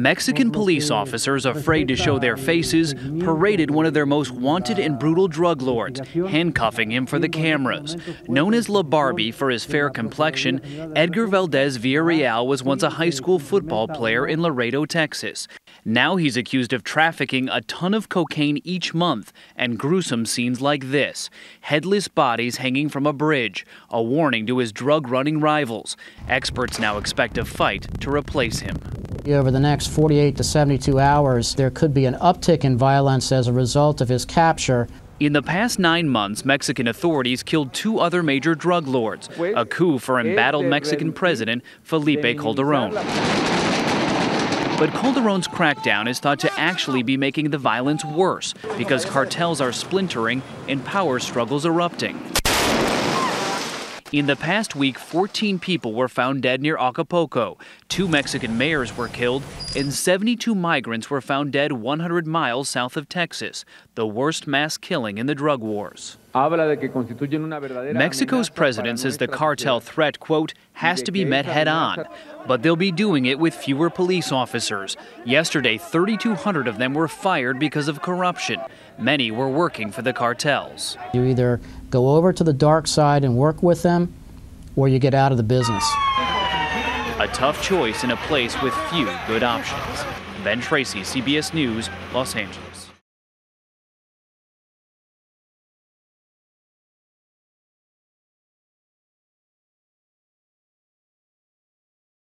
Mexican police officers, afraid to show their faces, paraded one of their most wanted and brutal drug lords, handcuffing him for the cameras. Known as La Barbie for his fair complexion, Edgar Valdez Villarreal was once a high school football player in Laredo, Texas. Now he's accused of trafficking a ton of cocaine each month and gruesome scenes like this: headless bodies hanging from a bridge, a warning to his drug-running rivals. Experts now expect a fight to replace him. Over the next 48 to 72 hours, there could be an uptick in violence as a result of his capture. In the past 9 months, Mexican authorities killed 2 other major drug lords, a coup for embattled Mexican President Felipe Calderón. But Calderón's crackdown is thought to actually be making the violence worse, because cartels are splintering and power struggles erupting. In the past week, 14 people were found dead near Acapulco, 2 Mexican mayors were killed, and 72 migrants were found dead 100 miles south of Texas, the worst mass killing in the drug wars. Mexico's president says the cartel threat, quote, has to be met head-on, but they'll be doing it with fewer police officers. Yesterday, 3,200 of them were fired because of corruption. Many were working for the cartels. You either go over to the dark side and work with them, or you get out of the business. A tough choice in a place with few good options. Ben Tracy, CBS News, Los Angeles.